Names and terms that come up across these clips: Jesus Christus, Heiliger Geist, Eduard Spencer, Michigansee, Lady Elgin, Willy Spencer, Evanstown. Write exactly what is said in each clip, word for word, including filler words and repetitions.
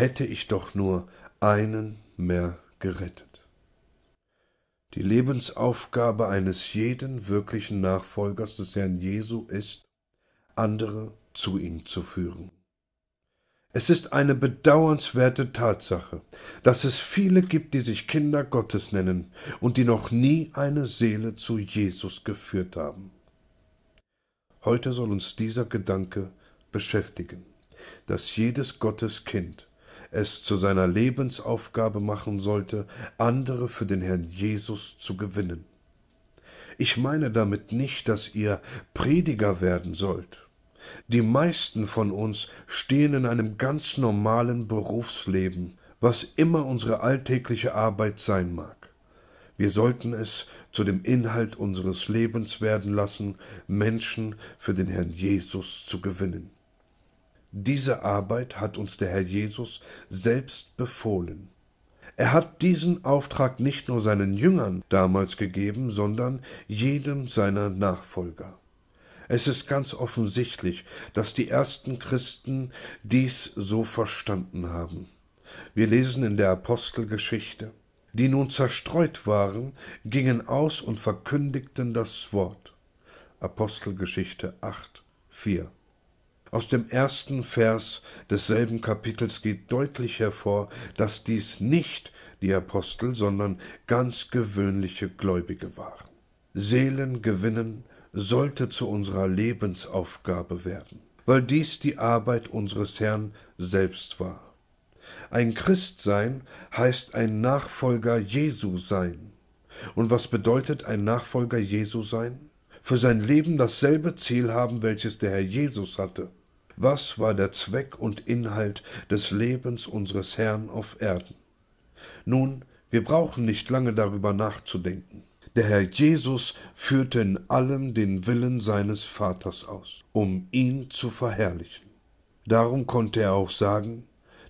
Hätte ich doch nur einen mehr gerettet. Die Lebensaufgabe eines jeden wirklichen Nachfolgers des Herrn Jesu ist, andere zu ihm zu führen. Es ist eine bedauernswerte Tatsache, dass es viele gibt, die sich Kinder Gottes nennen und die noch nie eine Seele zu Jesus geführt haben. Heute soll uns dieser Gedanke beschäftigen, dass jedes Gotteskind es zu seiner Lebensaufgabe machen sollte, andere für den Herrn Jesus zu gewinnen. Ich meine damit nicht, dass ihr Prediger werden sollt. Die meisten von uns stehen in einem ganz normalen Berufsleben, was immer unsere alltägliche Arbeit sein mag. Wir sollten es zu dem Inhalt unseres Lebens werden lassen, Menschen für den Herrn Jesus zu gewinnen. Diese Arbeit hat uns der Herr Jesus selbst befohlen. Er hat diesen Auftrag nicht nur seinen Jüngern damals gegeben, sondern jedem seiner Nachfolger. Es ist ganz offensichtlich, dass die ersten Christen dies so verstanden haben. Wir lesen in der Apostelgeschichte: Die nun zerstreut waren, gingen aus und verkündigten das Wort. Apostelgeschichte acht, vier. Aus dem ersten Vers desselben Kapitels geht deutlich hervor, dass dies nicht die Apostel, sondern ganz gewöhnliche Gläubige waren. Seelen gewinnen sollte zu unserer Lebensaufgabe werden, weil dies die Arbeit unseres Herrn selbst war. Ein Christ sein heißt ein Nachfolger Jesu sein. Und was bedeutet ein Nachfolger Jesu sein? Für sein Leben dasselbe Ziel haben, welches der Herr Jesus hatte. Was war der Zweck und Inhalt des Lebens unseres Herrn auf Erden? Nun, wir brauchen nicht lange darüber nachzudenken. Der Herr Jesus führte in allem den Willen seines Vaters aus, um ihn zu verherrlichen. Darum konnte er auch sagen: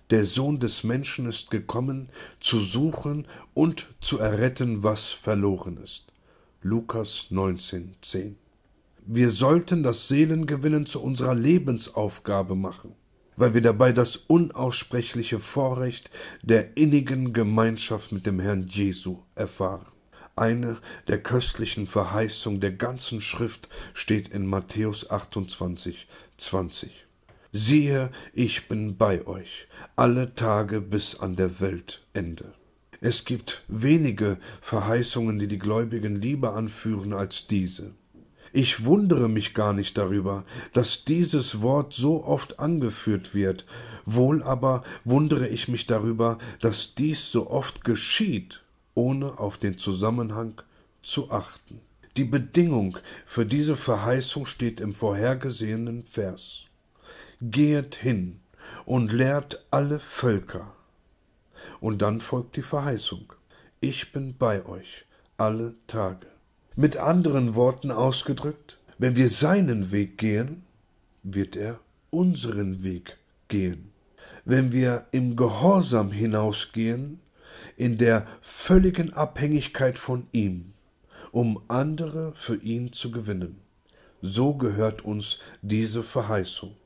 Der Sohn des Menschen ist gekommen, zu suchen und zu erretten, was verloren ist. Lukas neunzehn, zehn. Wir sollten das Seelengewinnen zu unserer Lebensaufgabe machen, weil wir dabei das unaussprechliche Vorrecht der innigen Gemeinschaft mit dem Herrn Jesu erfahren. Eine der köstlichen Verheißungen der ganzen Schrift steht in Matthäus achtundzwanzig, zwanzig. Siehe, ich bin bei euch, alle Tage bis an der Weltende. Es gibt wenige Verheißungen, die die Gläubigen lieber anführen als diese. Ich wundere mich gar nicht darüber, dass dieses Wort so oft angeführt wird, wohl aber wundere ich mich darüber, dass dies so oft geschieht, ohne auf den Zusammenhang zu achten. Die Bedingung für diese Verheißung steht im vorhergesehenen Vers: Gehet hin und lehrt alle Völker. Und dann folgt die Verheißung: Ich bin bei euch alle Tage. Mit anderen Worten ausgedrückt, wenn wir seinen Weg gehen, wird er unseren Weg gehen. Wenn wir im Gehorsam hinausgehen, in der völligen Abhängigkeit von ihm, um andere für ihn zu gewinnen. So gehört uns diese Verheißung.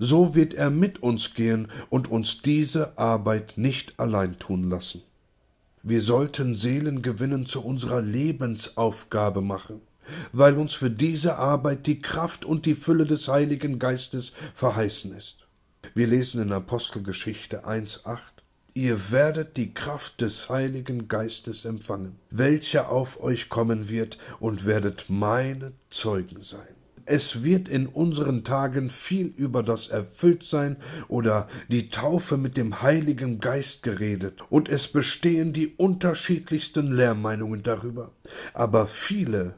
So wird er mit uns gehen und uns diese Arbeit nicht allein tun lassen. Wir sollten Seelengewinnen zu unserer Lebensaufgabe machen, weil uns für diese Arbeit die Kraft und die Fülle des Heiligen Geistes verheißen ist. Wir lesen in Apostelgeschichte eins, acht: Ihr werdet die Kraft des Heiligen Geistes empfangen, welcher auf euch kommen wird, und werdet meine Zeugen sein. Es wird in unseren Tagen viel über das Erfülltsein oder die Taufe mit dem Heiligen Geist geredet, und es bestehen die unterschiedlichsten Lehrmeinungen darüber. Aber viele,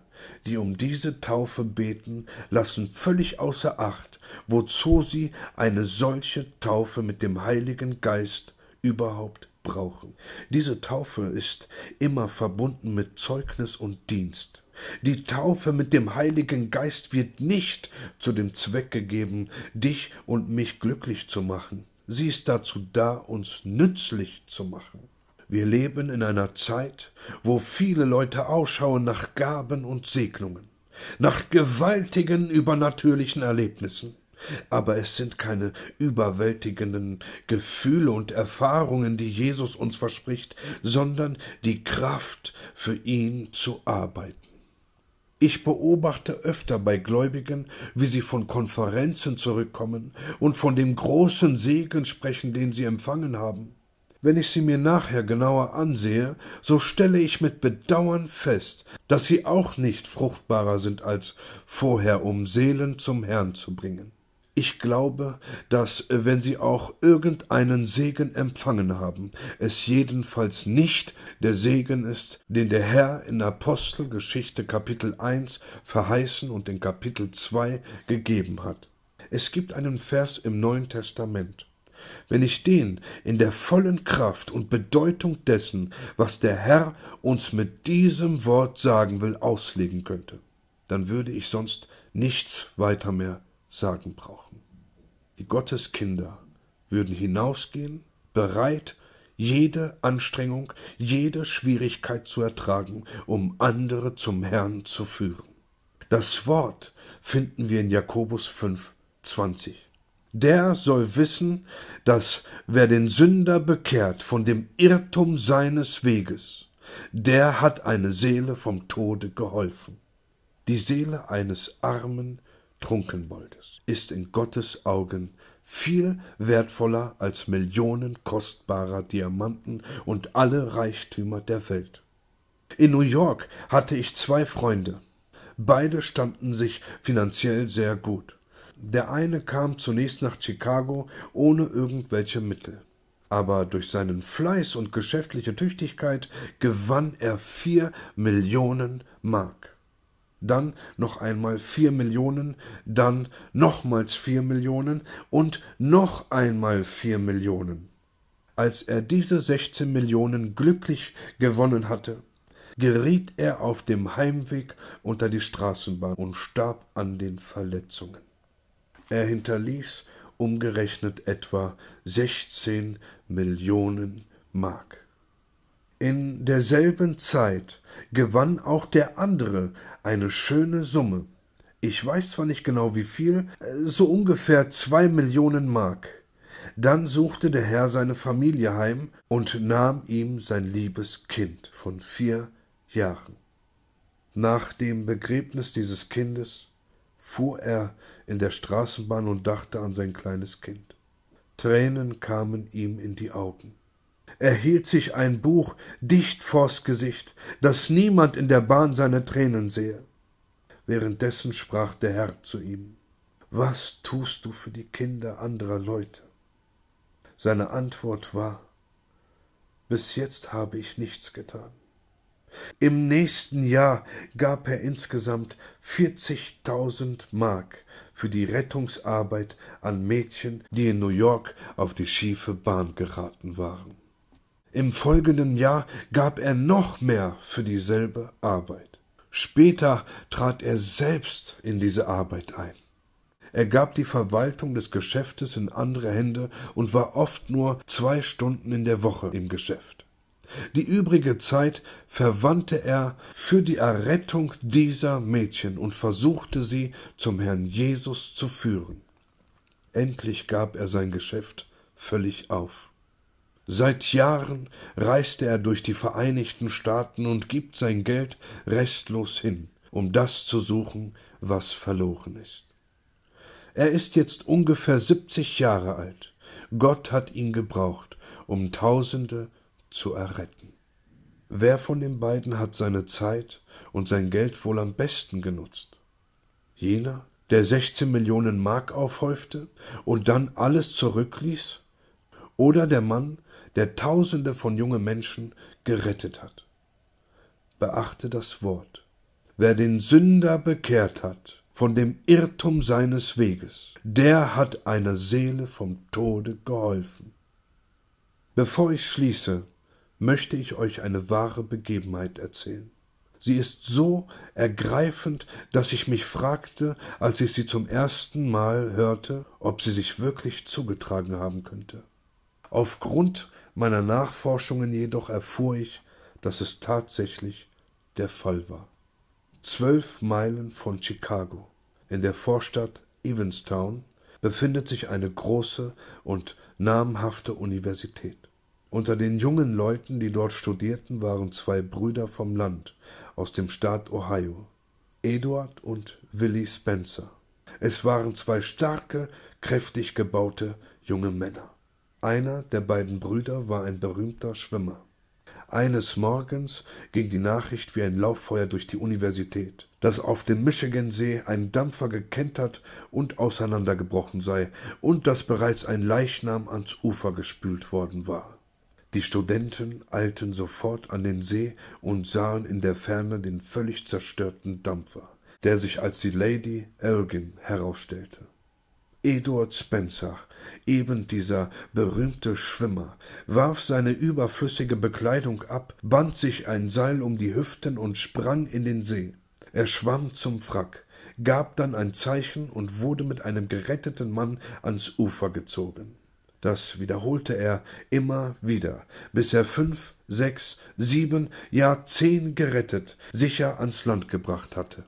die um diese Taufe beten, lassen völlig außer Acht, wozu sie eine solche Taufe mit dem Heiligen Geist überhaupt brauchen. Diese Taufe ist immer verbunden mit Zeugnis und Dienst. Die Taufe mit dem Heiligen Geist wird nicht zu dem Zweck gegeben, dich und mich glücklich zu machen. Sie ist dazu da, uns nützlich zu machen. Wir leben in einer Zeit, wo viele Leute ausschauen nach Gaben und Segnungen, nach gewaltigen übernatürlichen Erlebnissen, Aber es sind keine überwältigenden Gefühle und Erfahrungen, die Jesus uns verspricht, sondern die Kraft, für ihn zu arbeiten. Ich beobachte öfter bei Gläubigen, wie sie von Konferenzen zurückkommen und von dem großen Segen sprechen, den sie empfangen haben. Wenn ich sie mir nachher genauer ansehe, so stelle ich mit Bedauern fest, dass sie auch nicht fruchtbarer sind als vorher, um Seelen zum Herrn zu bringen. Ich glaube, dass, wenn sie auch irgendeinen Segen empfangen haben, es jedenfalls nicht der Segen ist, den der Herr in Apostelgeschichte Kapitel eins verheißen und in Kapitel zwei gegeben hat. Es gibt einen Vers im Neuen Testament. Wenn ich den in der vollen Kraft und Bedeutung dessen, was der Herr uns mit diesem Wort sagen will, auslegen könnte, dann würde ich sonst nichts weiter mehr sagen brauchen. Die Gotteskinder würden hinausgehen, bereit, jede Anstrengung, jede Schwierigkeit zu ertragen, um andere zum Herrn zu führen. Das Wort finden wir in Jakobus fünf, zwanzig. Der soll wissen, dass wer den Sünder bekehrt von dem Irrtum seines Weges, der hat eine Seele vom Tode geholfen. Die Seele eines armen Trunkenboldes ist in Gottes Augen viel wertvoller als Millionen kostbarer Diamanten und alle Reichtümer der Welt. In New York hatte ich zwei Freunde. Beide standen sich finanziell sehr gut. Der eine kam zunächst nach Chicago ohne irgendwelche Mittel, aber durch seinen Fleiß und geschäftliche Tüchtigkeit gewann er vier Millionen Mark. Dann noch einmal vier Millionen, dann nochmals vier Millionen und noch einmal vier Millionen. Als er diese sechzehn Millionen glücklich gewonnen hatte, geriet er auf dem Heimweg unter die Straßenbahn und starb an den Verletzungen. Er hinterließ umgerechnet etwa sechzehn Millionen Mark. In derselben Zeit gewann auch der andere eine schöne Summe. Ich weiß zwar nicht genau wie viel, so ungefähr zwei Millionen Mark. Dann suchte der Herr seine Familie heim und nahm ihm sein liebes Kind von vier Jahren. Nach dem Begräbnis dieses Kindes fuhr er in der Straßenbahn und dachte an sein kleines Kind. Tränen kamen ihm in die Augen. Er hielt sich ein Buch dicht vors Gesicht, dass niemand in der Bahn seine Tränen sehe. Währenddessen sprach der Herr zu ihm: Was tust du für die Kinder anderer Leute? Seine Antwort war: Bis jetzt habe ich nichts getan. Im nächsten Jahr gab er insgesamt vierzigtausend Mark für die Rettungsarbeit an Mädchen, die in New York auf die schiefe Bahn geraten waren. Im folgenden Jahr gab er noch mehr für dieselbe Arbeit. Später trat er selbst in diese Arbeit ein. Er gab die Verwaltung des Geschäftes in andere Hände und war oft nur zwei Stunden in der Woche im Geschäft. Die übrige Zeit verwandte er für die Errettung dieser Mädchen und versuchte sie zum Herrn Jesus zu führen. Endlich gab er sein Geschäft völlig auf. Seit Jahren reiste er durch die Vereinigten Staaten und gibt sein Geld restlos hin, um das zu suchen, was verloren ist. Er ist jetzt ungefähr siebzig Jahre alt. Gott hat ihn gebraucht, um Tausende zu erretten. Wer von den beiden hat seine Zeit und sein Geld wohl am besten genutzt? Jener, der sechzehn Millionen Mark aufhäufte und dann alles zurückließ? Oder der Mann, der Tausende von jungen Menschen gerettet hat? Beachte das Wort. Wer den Sünder bekehrt hat von dem Irrtum seines Weges, der hat einer Seele vom Tode geholfen. Bevor ich schließe, möchte ich euch eine wahre Begebenheit erzählen. Sie ist so ergreifend, dass ich mich fragte, als ich sie zum ersten Mal hörte, ob sie sich wirklich zugetragen haben könnte. Aufgrund meiner Nachforschungen jedoch erfuhr ich, dass es tatsächlich der Fall war. Zwölf Meilen von Chicago, in der Vorstadt Evanstown, befindet sich eine große und namhafte Universität. Unter den jungen Leuten, die dort studierten, waren zwei Brüder vom Land aus dem Staat Ohio, Eduard und Willy Spencer. Es waren zwei starke, kräftig gebaute junge Männer. Einer der beiden Brüder war ein berühmter Schwimmer. Eines Morgens ging die Nachricht wie ein Lauffeuer durch die Universität, dass auf dem Michigansee ein Dampfer gekentert und auseinandergebrochen sei und dass bereits ein Leichnam ans Ufer gespült worden war. Die Studenten eilten sofort an den See und sahen in der Ferne den völlig zerstörten Dampfer, der sich als die Lady Elgin herausstellte. Eduard Spencer, eben dieser berühmte Schwimmer, warf seine überflüssige Bekleidung ab, band sich ein Seil um die Hüften und sprang in den See. Er schwamm zum Wrack, gab dann ein Zeichen und wurde mit einem geretteten Mann ans Ufer gezogen. Das wiederholte er immer wieder, bis er fünf, sechs, sieben, ja zehn gerettet, sicher ans Land gebracht hatte.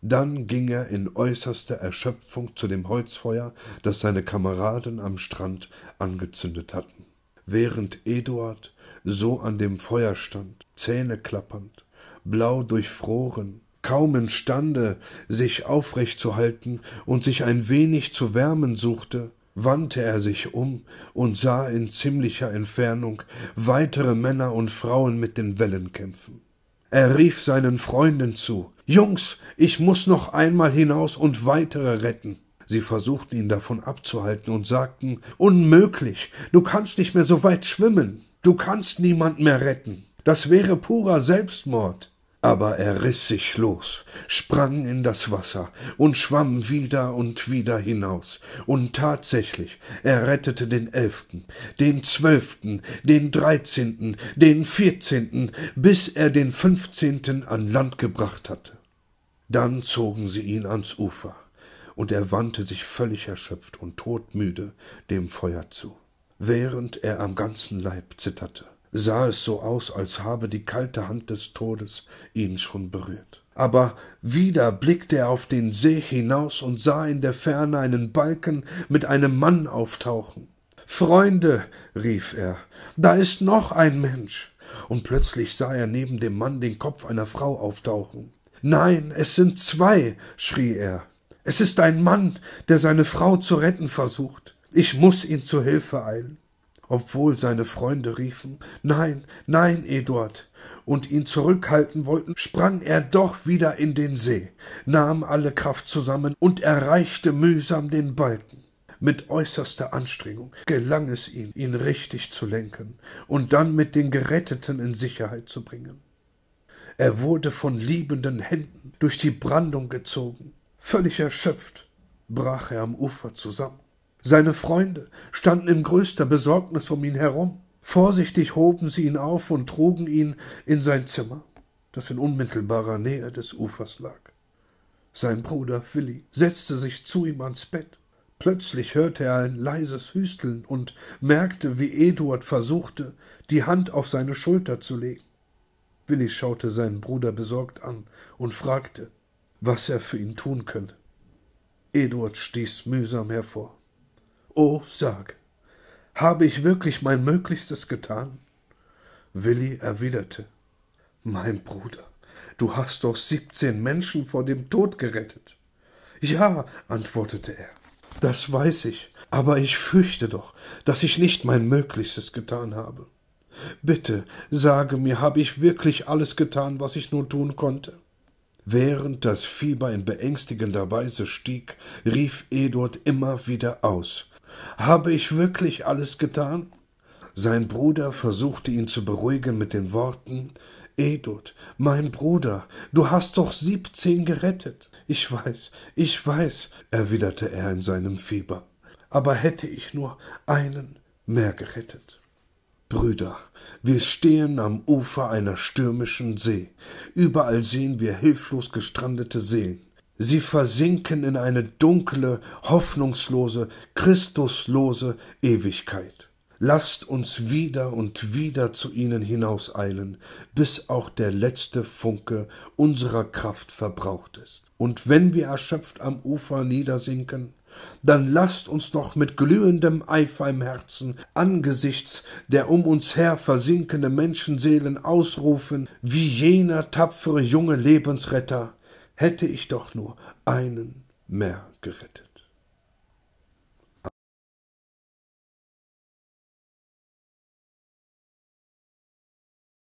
Dann ging er in äußerster Erschöpfung zu dem Holzfeuer, das seine Kameraden am Strand angezündet hatten. Während Eduard so an dem Feuer stand, zähneklappernd, blau durchfroren, kaum imstande, sich aufrecht zu halten und sich ein wenig zu wärmen suchte, wandte er sich um und sah in ziemlicher Entfernung weitere Männer und Frauen mit den Wellen kämpfen. Er rief seinen Freunden zu: »Jungs, ich muß noch einmal hinaus und weitere retten.« Sie versuchten, ihn davon abzuhalten und sagten: »Unmöglich, du kannst nicht mehr so weit schwimmen. Du kannst niemand mehr retten. Das wäre purer Selbstmord.« Aber er riss sich los, sprang in das Wasser und schwamm wieder und wieder hinaus. Und tatsächlich, er rettete den Elften, den Zwölften, den Dreizehnten, den Vierzehnten, bis er den Fünfzehnten an Land gebracht hatte. Dann zogen sie ihn ans Ufer, und er wandte sich völlig erschöpft und todmüde dem Feuer zu, während er am ganzen Leib zitterte. Sah es so aus, als habe die kalte Hand des Todes ihn schon berührt. Aber wieder blickte er auf den See hinaus und sah in der Ferne einen Balken mit einem Mann auftauchen. »Freunde«, rief er, »da ist noch ein Mensch!« Und plötzlich sah er neben dem Mann den Kopf einer Frau auftauchen. »Nein, es sind zwei«, schrie er. »Es ist ein Mann, der seine Frau zu retten versucht. Ich muß ihm zu Hilfe eilen.« Obwohl seine Freunde riefen: »Nein, nein, Eduard«, und ihn zurückhalten wollten, sprang er doch wieder in den See, nahm alle Kraft zusammen und erreichte mühsam den Balken. Mit äußerster Anstrengung gelang es ihm, ihn richtig zu lenken und dann mit den Geretteten in Sicherheit zu bringen. Er wurde von liebenden Händen durch die Brandung gezogen. Völlig erschöpft brach er am Ufer zusammen. Seine Freunde standen in größter Besorgnis um ihn herum. Vorsichtig hoben sie ihn auf und trugen ihn in sein Zimmer, das in unmittelbarer Nähe des Ufers lag. Sein Bruder Willy setzte sich zu ihm ans Bett. Plötzlich hörte er ein leises Hüsteln und merkte, wie Eduard versuchte, die Hand auf seine Schulter zu legen. Willy schaute seinen Bruder besorgt an und fragte, was er für ihn tun könne. Eduard stieß mühsam hervor: »Oh, sage, habe ich wirklich mein Möglichstes getan?« Willy erwiderte: »Mein Bruder, du hast doch siebzehn Menschen vor dem Tod gerettet.« »Ja«, antwortete er, »das weiß ich, aber ich fürchte doch, dass ich nicht mein Möglichstes getan habe. Bitte, sage mir, habe ich wirklich alles getan, was ich nur tun konnte?« Während das Fieber in beängstigender Weise stieg, rief Eduard immer wieder aus: »Habe ich wirklich alles getan?« Sein Bruder versuchte ihn zu beruhigen mit den Worten: »Eduard, mein Bruder, du hast doch siebzehn gerettet.« »Ich weiß, ich weiß«, erwiderte er in seinem Fieber, »aber hätte ich nur einen mehr gerettet.« Brüder, wir stehen am Ufer einer stürmischen See. Überall sehen wir hilflos gestrandete Seelen. Sie versinken in eine dunkle, hoffnungslose, christuslose Ewigkeit. Lasst uns wieder und wieder zu ihnen hinauseilen, bis auch der letzte Funke unserer Kraft verbraucht ist. Und wenn wir erschöpft am Ufer niedersinken, dann lasst uns doch mit glühendem Eifer im Herzen angesichts der um uns her versinkenden Menschenseelen ausrufen, wie jener tapfere junge Lebensretter: Hätte ich doch nur einen mehr gerettet.